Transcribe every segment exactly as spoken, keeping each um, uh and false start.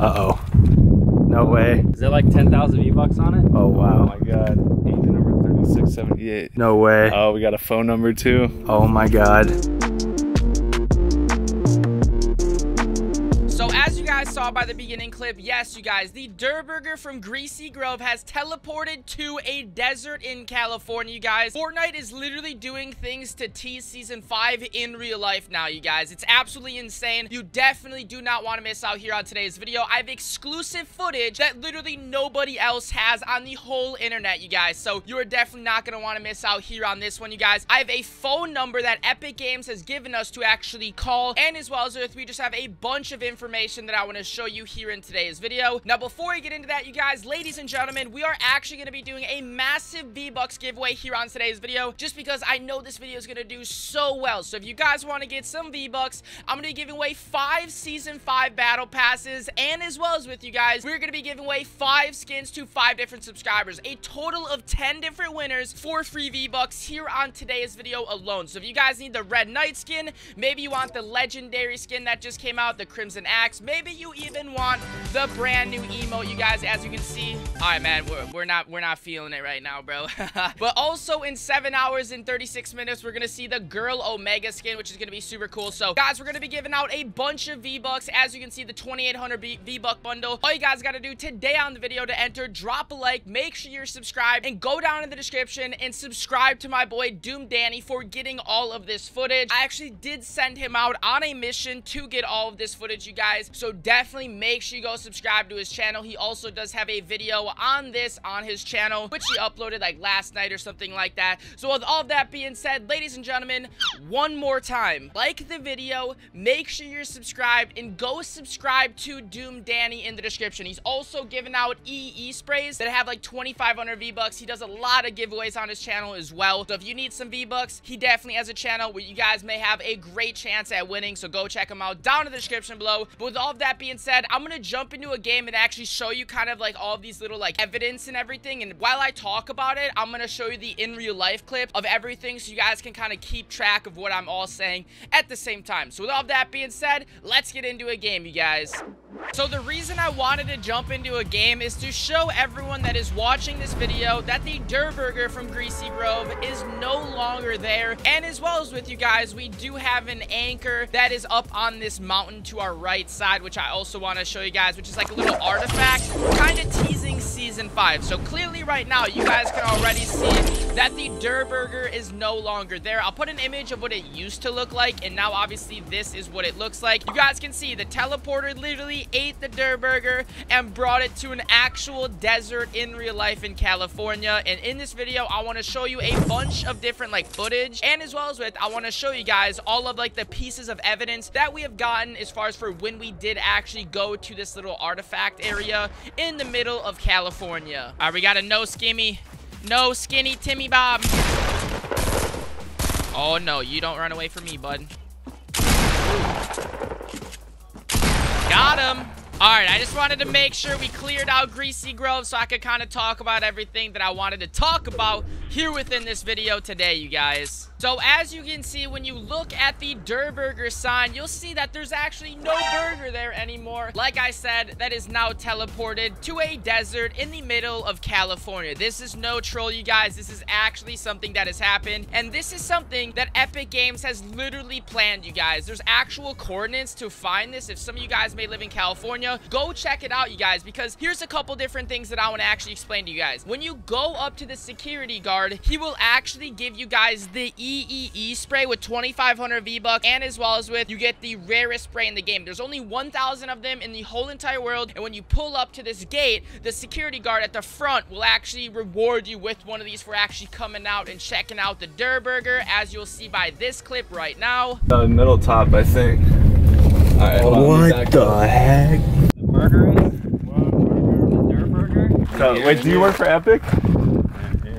Uh-oh. No way. Is there like ten thousand V-Bucks on it? Oh, wow. Oh, my God. Agent number thirty-six seventy-eight. No way. Oh, we got a phone number, too. Oh, my God. So as you guys saw by the beginning clip, yes, you guys, the Durr Burger from Greasy Grove has teleported to a desert in California, you guys. Fortnite is literally doing things to tease Season five in real life now, you guys. It's absolutely insane. You definitely do not want to miss out here on today's video. I have exclusive footage that literally nobody else has on the whole internet, you guys. So you are definitely not going to want to miss out here on this one, you guys. I have a phone number that Epic Games has given us to actually call, and as well as Earth, we just have a bunch of information Information that I want to show you here in today's video. Now, before we get into that, you guys, ladies and gentlemen, we are actually going to be doing a massive V-Bucks giveaway here on today's video, just because I know this video is going to do so well. So if you guys want to get some V-Bucks, I'm going to be giving away five Season five Battle Passes, and as well as with you guys, we're going to be giving away five skins to five different subscribers, a total of ten different winners for free V-Bucks here on today's video alone. So if you guys need the Red Knight skin, maybe you want the legendary skin that just came out, the Crimson Axe, maybe you even want the brand new emote, you guys, as you can see. All right, man, we're, we're not we're not feeling it right now, bro. But also in seven hours and thirty-six minutes, we're gonna see the girl Omega skin, which is gonna be super cool. So guys, we're gonna be giving out a bunch of V-Bucks, as you can see, the twenty-eight hundred V-Buck bundle. All you guys gotta do today on the video to enter, drop a like, make sure you're subscribed, and go down in the description and subscribe to my boy Doom Danny for getting all of this footage. I actually did send him out on a mission to get all of this footage, you guys. So definitely make sure you go subscribe to his channel. He also does have a video on this on his channel, which he uploaded like last night or something like that. So with all of that being said, ladies and gentlemen, one more time, like the video, make sure you're subscribed, and go subscribe to Doom Danny in the description. He's also giving out E E sprays that have like twenty-five hundred V-Bucks. He does a lot of giveaways on his channel as well. So if you need some V-Bucks, he definitely has a channel where you guys may have a great chance at winning. So go check him out down in the description below. But with all of that being said, I'm gonna jump into a game and actually show you kind of like all of these little like evidence and everything. And while I talk about it, I'm gonna show you the in real life clip of everything, so you guys can kind of keep track of what I'm all saying at the same time. So with all of that being said, let's get into a game, you guys. So the reason I wanted to jump into a game is to show everyone that is watching this video that the Durr Burger from Greasy Grove is no longer there. And as well as with you guys, we do have an anchor that is up on this mountain to our right side, which I also want to show you guys, which is like a little artifact kind of teasing Season five. So clearly right now, you guys can already see that the Durr Burger is no longer there. I'll put an image of what it used to look like, and now obviously this is what it looks like. You guys can see the teleporter literally ate the Durr Burger and brought it to an actual desert in real life in California. And in this video, I want to show you a bunch of different like footage, and as well as with, I want to show you guys all of like the pieces of evidence that we have gotten as far as for when we did actually go to this little artifact area in the middle of California. All right, we got a no skimmy. No skinny Timmy Bob. Oh no, you don't run away from me, bud. Got him. Alright, I just wanted to make sure we cleared out Greasy Grove so I could kind of talk about everything that I wanted to talk about here within this video today, you guys. So as you can see, when you look at the Durr Burger sign, you'll see that there's actually no burger there anymore. Like I said, that is now teleported to a desert in the middle of California. This is no troll, you guys. This is actually something that has happened. And this is something that Epic Games has literally planned, you guys. There's actual coordinates to find this. If some of you guys may live in California, go check it out, you guys, because here's a couple different things that I want to actually explain to you guys. When you go up to the security guard, he will actually give you guys the E E E spray with twenty-five hundred V-Bucks, and as well as with, you get the rarest spray in the game. There's only one thousand of them in the whole entire world, and when you pull up to this gate, the security guard at the front will actually reward you with one of these for actually coming out and checking out the Durr Burger, as you'll see by this clip right now. The middle top, I think. All right, what on, the heck? The burger is? Whoa, burger, the Durr Burger? So, wait, do you work for Epic?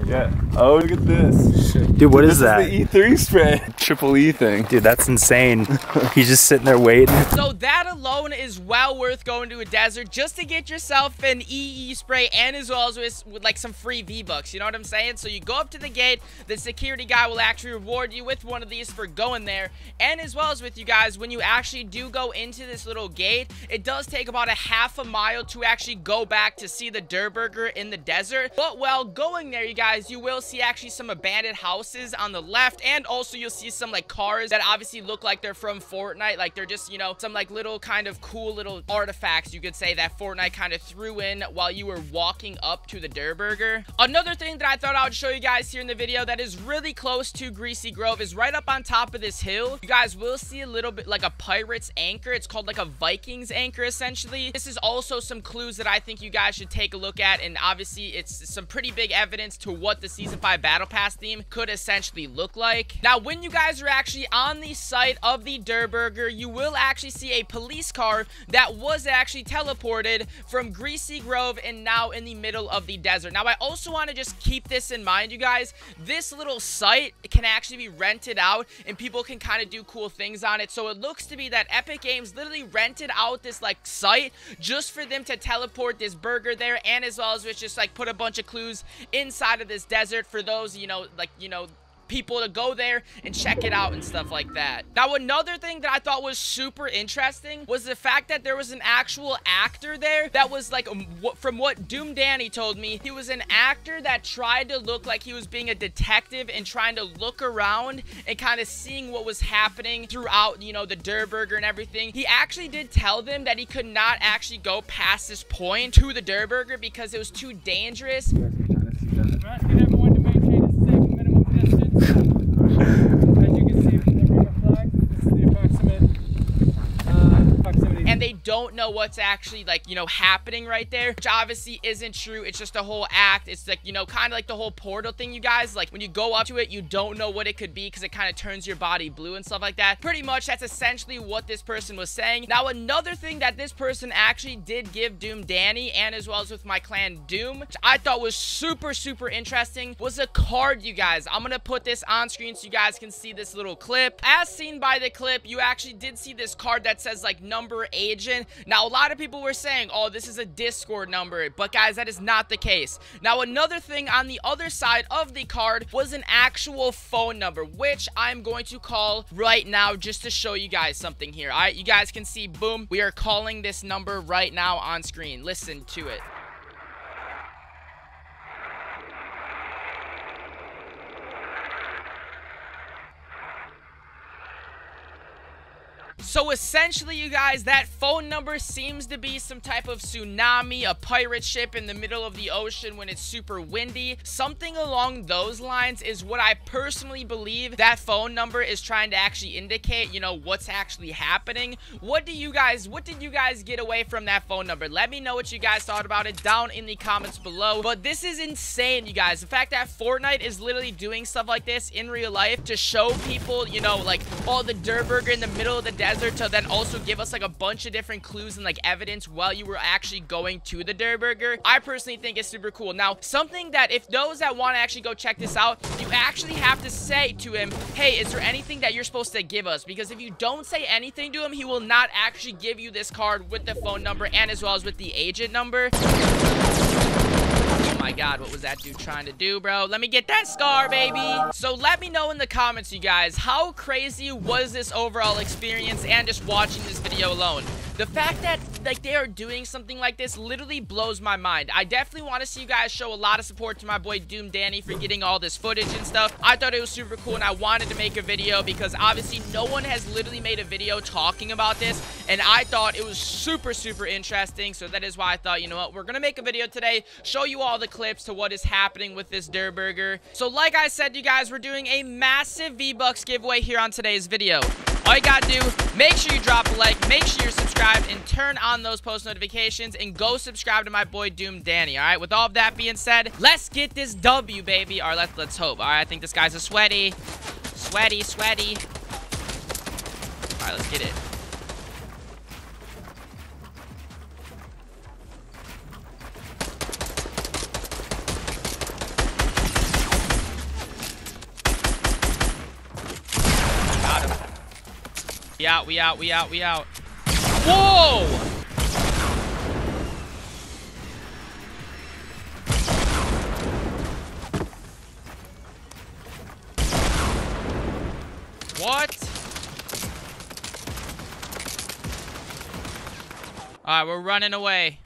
Yeah. yeah. Oh, look at this. Shit. Dude, what Dude, is that? Is the E three spray. Triple E thing. Dude, that's insane. He's just sitting there waiting. So that alone is well worth going to a desert just to get yourself an E E spray and as well as with, with like some free V-Bucks. You know what I'm saying? So you go up to the gate. The security guy will actually reward you with one of these for going there. And as well as with you guys, when you actually do go into this little gate, it does take about a half a mile to actually go back to see the Durr Burger in the desert. But while going there, you guys, you will see actually some abandoned houses on the left, and also you'll see some like cars that obviously look like they're from Fortnite. Like they're just, you know, some like little kind of cool little artifacts, you could say, that Fortnite kind of threw in while you were walking up to the Durr Burger. Another thing that I thought I would show you guys here in the video that is really close to Greasy Grove is right up on top of this hill. You guys will see a little bit like a pirate's anchor. It's called like a Viking's anchor, essentially. This is also some clues that I think you guys should take a look at, and obviously it's some pretty big evidence to what the season five battle pass theme could essentially look like. Now, when you guys are actually on the site of the Durr Burger, you will actually see a police car that was actually teleported from Greasy Grove and now in the middle of the desert. Now, I also want to just keep this in mind, you guys. This little site can actually be rented out and people can kind of do cool things on it. So it looks to be that Epic Games literally rented out this like site just for them to teleport this burger there, and as well as which just like put a bunch of clues inside of this desert for those, you know, like, you know, people to go there and check it out and stuff like that. Now, another thing that I thought was super interesting was the fact that there was an actual actor there that was like, from what Doom Danny told me, he was an actor that tried to look like he was being a detective and trying to look around and kind of seeing what was happening throughout, you know, the Durr Burger and everything. He actually did tell them that he could not actually go past this point to the Durr Burger because it was too dangerous. As you can see from the river flag, this is the approximate uh, proximity. And they don't know what's actually, like, you know, happening right there, which obviously isn't true. It's just a whole act. It's like, you know, kind of like the whole portal thing, you guys. Like, when you go up to it, you don't know what it could be because it kind of turns your body blue and stuff like that. Pretty much, that's essentially what this person was saying. Now, another thing that this person actually did give Doom Danny, and as well as with my clan Doom, which I thought was super, super interesting, was a card, you guys. I'm going to put this on screen so you guys can see this little clip. As seen by the clip, you actually did see this card that says, like, number agent. Now, a lot of people were saying, oh, this is a Discord number, but guys, that is not the case. Now, another thing on the other side of the card was an actual phone number, which I'm going to call right now just to show you guys something here. All right, you guys can see, boom, we are calling this number right now on screen. Listen to it. So essentially, you guys, that phone number seems to be some type of tsunami, a pirate ship in the middle of the ocean when it's super windy. Something along those lines is what I personally believe that phone number is trying to actually indicate, you know, what's actually happening. What do you guys, what did you guys get away from that phone number? Let me know what you guys thought about it down in the comments below. But this is insane, you guys. The fact that Fortnite is literally doing stuff like this in real life to show people, you know, like, all the Durr Burger in the middle of the desert, to then also give us like a bunch of different clues and like evidence while you were actually going to the Durr Burger. I personally think it's super cool. Now, something that if those that want to actually go check this out, you actually have to say to him, hey, is there anything that you're supposed to give us? Because if you don't say anything to him, he will not actually give you this card with the phone number and as well as with the agent number. Oh my god, what was that dude trying to do, bro? Let me get that scar, baby. So let me know in the comments, you guys, how crazy was this overall experience and just watching this video alone? The fact that, like, they are doing something like this literally blows my mind. I definitely want to see you guys show a lot of support to my boy Doom Danny for getting all this footage and stuff. I thought it was super cool, and I wanted to make a video because obviously no one has literally made a video talking about this, and I thought it was super, super interesting. So that is why I thought, you know what, we're going to make a video today, show you all the clips to what is happening with this Durr Burger. So like I said, you guys, we're doing a massive V-Bucks giveaway here on today's video. All you gotta do, make sure you drop a like, make sure you're subscribed, and turn on those post notifications, and go subscribe to my boy Doom Danny, all right? With all of that being said, let's get this W, baby. All right, let's, let's hope. All right, I think this guy's a sweaty. Sweaty, sweaty. All right, let's get it. We out, we out, we out, we out. Whoa! What? All right, we're running away.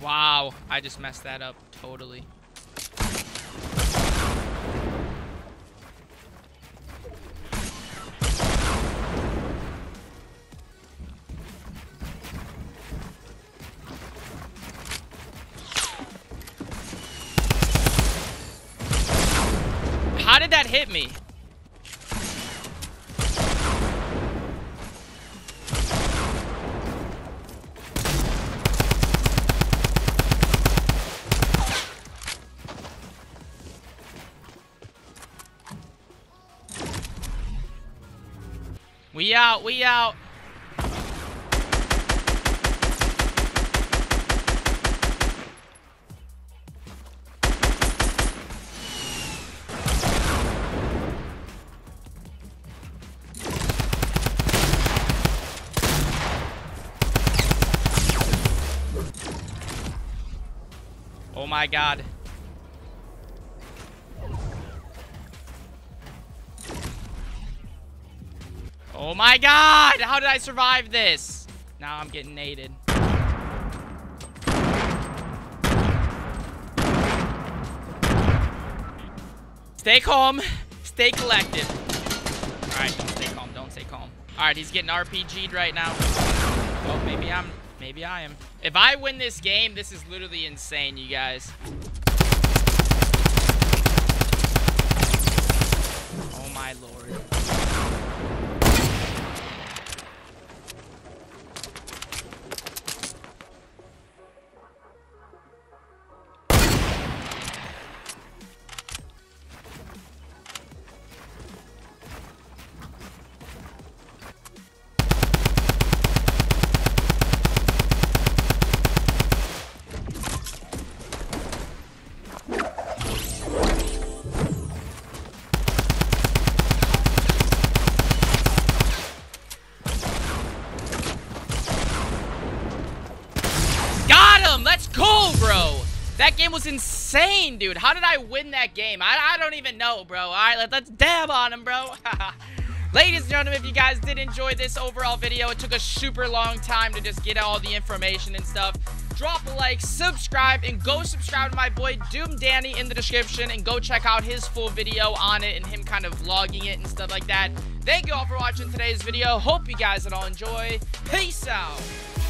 Wow, I just messed that up totally. How did that hit me? We out, we out. Oh my God. Oh my God! How did I survive this? Now I'm getting naded. Stay calm. Stay collected. Alright, don't stay calm. Don't stay calm. Alright, he's getting R P G'd right now. Oh, maybe I'm... Maybe I am. If I win this game, this is literally insane, you guys. Oh my Lord. Let's go, bro. That game was insane, dude. How did I win that game? I, I don't even know, bro. All right, let, let's dab on him, bro. Ladies and gentlemen, if you guys did enjoy this overall video, it took a super long time to just get all the information and stuff. Drop a like, subscribe, and go subscribe to my boy Doom Danny in the description, and go check out his full video on it and him kind of vlogging it and stuff like that. Thank you all for watching today's video. Hope you guys did all enjoy. Peace out.